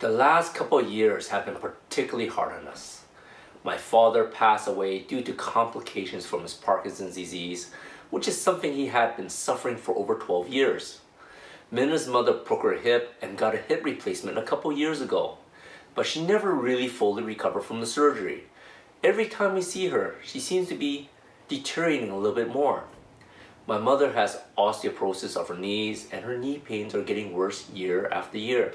The last couple of years have been particularly hard on us. My father passed away due to complications from his Parkinson's disease, which is something he had been suffering for over 12 years. Minna's mother broke her hip and got a hip replacement a couple years ago, but she never really fully recovered from the surgery. Every time we see her, she seems to be deteriorating a little bit more. My mother has osteoporosis of her knees, and her knee pains are getting worse year after year.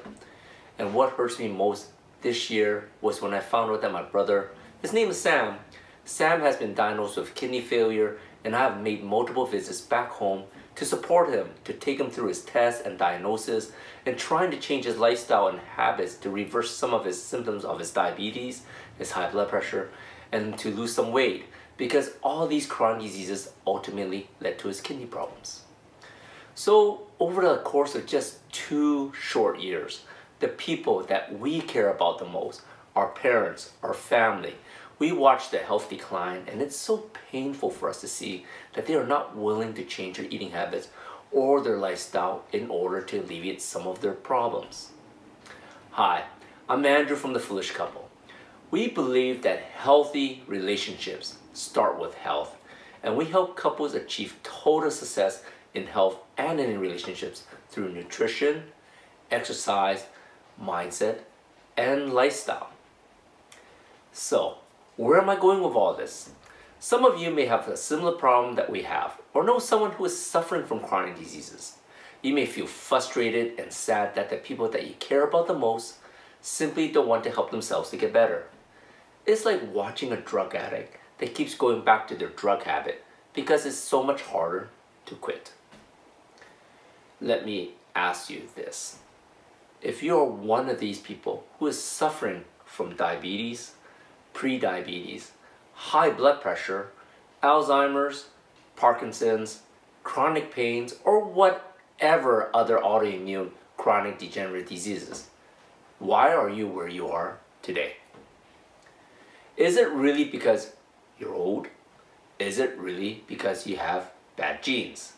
And what hurts me most this year was when I found out that my brother, his name is Sam. Sam has been diagnosed with kidney failure, and I have made multiple visits back home to support him, to take him through his tests and diagnosis, and trying to change his lifestyle and habits to reverse some of his symptoms of his diabetes, his high blood pressure, and to lose some weight, because all these chronic diseases ultimately led to his kidney problems. So over the course of just 2 short years, the people that we care about the most, our parents, our family, we watch their health decline, and it's so painful for us to see that they are not willing to change their eating habits or their lifestyle in order to alleviate some of their problems. Hi, I'm Andrew from The Foolish Couple. We believe that healthy relationships start with health, and we help couples achieve total success in health and in relationships through nutrition, exercise, mindset, and lifestyle. So, where am I going with all this? Some of you may have a similar problem that we have, or know someone who is suffering from chronic diseases. You may feel frustrated and sad that the people that you care about the most simply don't want to help themselves to get better. It's like watching a drug addict that keeps going back to their drug habit because it's so much harder to quit. Let me ask you this. If you're one of these people who is suffering from diabetes, pre-diabetes, high blood pressure, Alzheimer's, Parkinson's, chronic pains, or whatever other autoimmune chronic degenerative diseases, why are you where you are today? Is it really because you're old? Is it really because you have bad genes,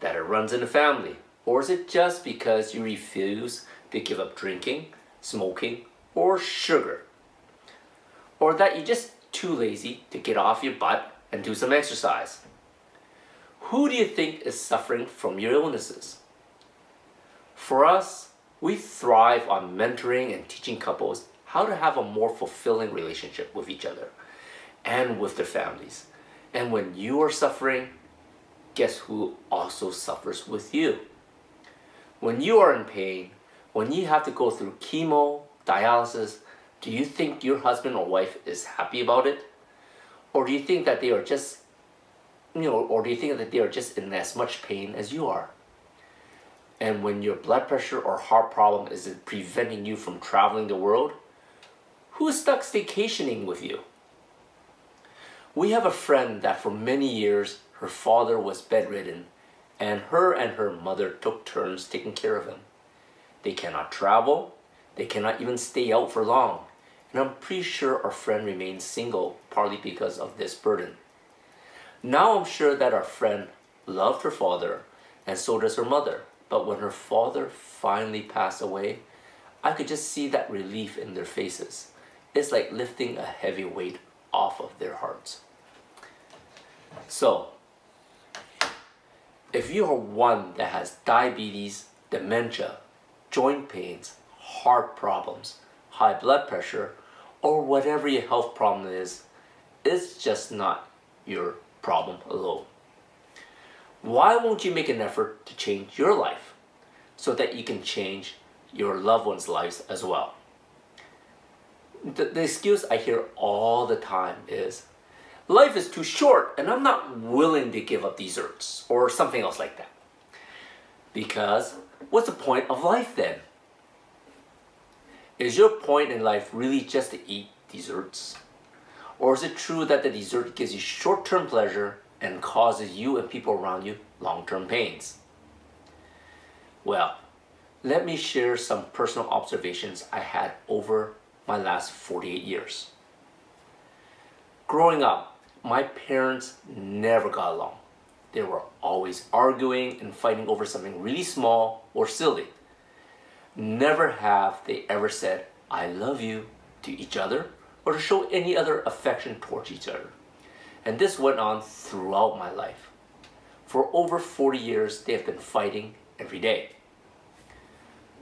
that it runs in the family? Or is it just because you refuse to give up drinking, smoking, or sugar? Or that you're just too lazy to get off your butt and do some exercise? Who do you think is suffering from your illnesses? For us, we thrive on mentoring and teaching couples how to have a more fulfilling relationship with each other and with their families. And when you are suffering, guess who also suffers with you? When you are in pain, when you have to go through chemo, dialysis, do you think your husband or wife is happy about it? Or do you think that they are just, in as much pain as you are? And when your blood pressure or heart problem is preventing you from traveling the world, who's stuck staycationing with you? We have a friend that for many years, her father was bedridden, and her mother took turns taking care of him. They cannot travel, they cannot even stay out for long. And I'm pretty sure our friend remains single, partly because of this burden. Now I'm sure that our friend loved her father, and so does her mother. But when her father finally passed away, I could just see that relief in their faces. It's like lifting a heavy weight off of their hearts. So, if you are one that has diabetes, dementia, joint pains, heart problems, high blood pressure, or whatever your health problem is, it's just not your problem alone. Why won't you make an effort to change your life so that you can change your loved ones' lives as well? The excuse I hear all the time is, life is too short and I'm not willing to give up desserts, or something else like that. Because what's the point of life then? Is your point in life really just to eat desserts? Or is it true that the dessert gives you short-term pleasure and causes you and people around you long-term pains? Well, let me share some personal observations I had over my last 48 years. Growing up, my parents never got along. They were always arguing and fighting over something really small or silly. Never have they ever said, I love you to each other or to show any other affection towards each other. And this went on throughout my life. For over 40 years, they have been fighting every day.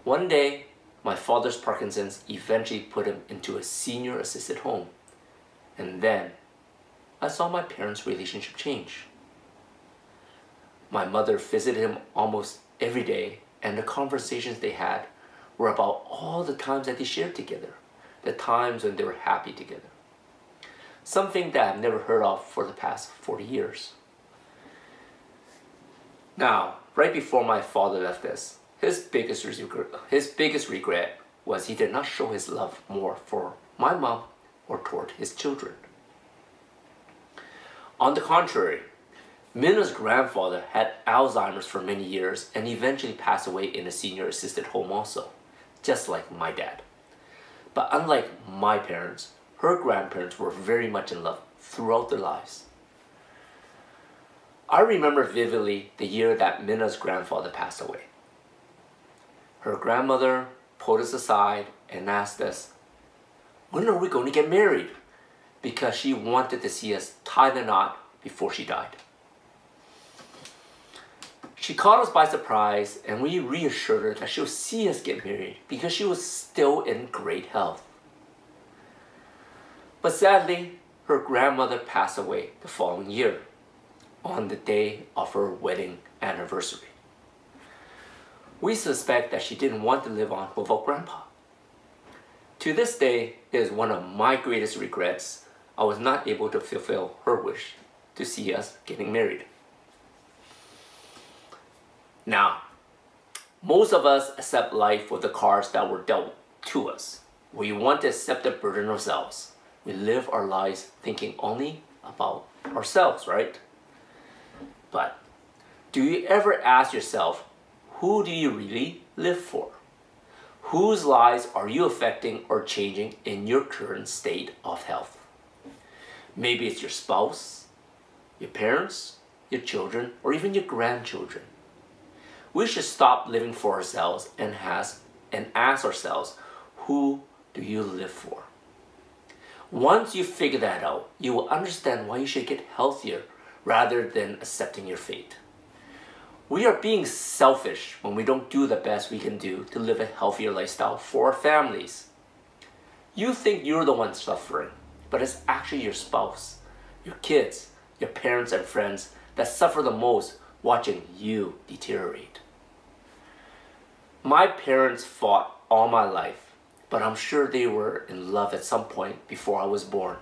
One day, my father's Parkinson's eventually put him into a senior assisted home. And then, I saw my parents' relationship change. My mother visited him almost every day, and the conversations they had were about all the times that they shared together, the times when they were happy together. Something that I've never heard of for the past 40 years. Now, right before my father left us, his biggest regret was he did not show his love more for my mom or toward his children. On the contrary, Minna's grandfather had Alzheimer's for many years and eventually passed away in a senior assisted home also, just like my dad. But unlike my parents, her grandparents were very much in love throughout their lives. I remember vividly the year that Minna's grandfather passed away. Her grandmother pulled us aside and asked us, when are we going to get married? Because she wanted to see us tie the knot before she died. She caught us by surprise, and we reassured her that she'll see us get married because she was still in great health. But sadly, her grandmother passed away the following year, on the day of her wedding anniversary. We suspect that she didn't want to live on without Grandpa. To this day, it is one of my greatest regrets. I was not able to fulfill her wish to see us getting married. Now, most of us accept life with the cards that were dealt to us. We want to accept the burden ourselves. We live our lives thinking only about ourselves, right? But do you ever ask yourself, who do you really live for? Whose lives are you affecting or changing in your current state of health? Maybe it's your spouse, your parents, your children, or even your grandchildren. We should stop living for ourselves and ask ourselves, who do you live for? Once you figure that out, you will understand why you should get healthier rather than accepting your fate. We are being selfish when we don't do the best we can do to live a healthier lifestyle for our families. You think you're the one suffering, but it's actually your spouse, your kids, your parents and friends that suffer the most watching you deteriorate. My parents fought all my life, but I'm sure they were in love at some point before I was born.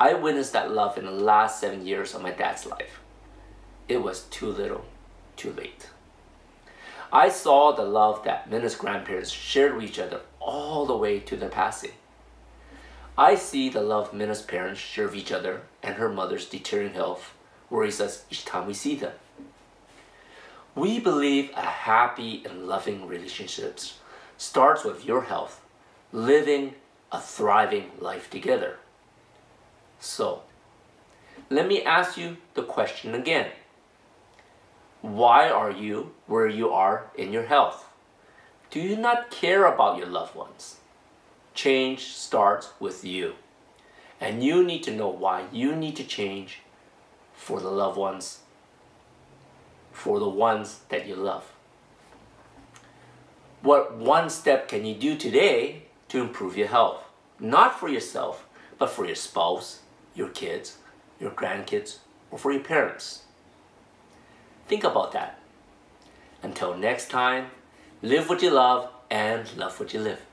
I witnessed that love in the last 7 years of my dad's life. It was too little, too late. I saw the love that Minna's grandparents shared with each other all the way to their passing. I see the love Minna's parents share with each other, and her mother's deteriorating health worries us each time we see them. We believe a happy and loving relationships starts with your health, living a thriving life together. So, let me ask you the question again. Why are you where you are in your health? Do you not care about your loved ones? Change starts with you. And you need to know why you need to change for the loved ones, for the ones that you love. What one step can you do today to improve your health? Not for yourself, but for your spouse, your kids, your grandkids, or for your parents. Think about that. Until next time, live what you love and love what you live.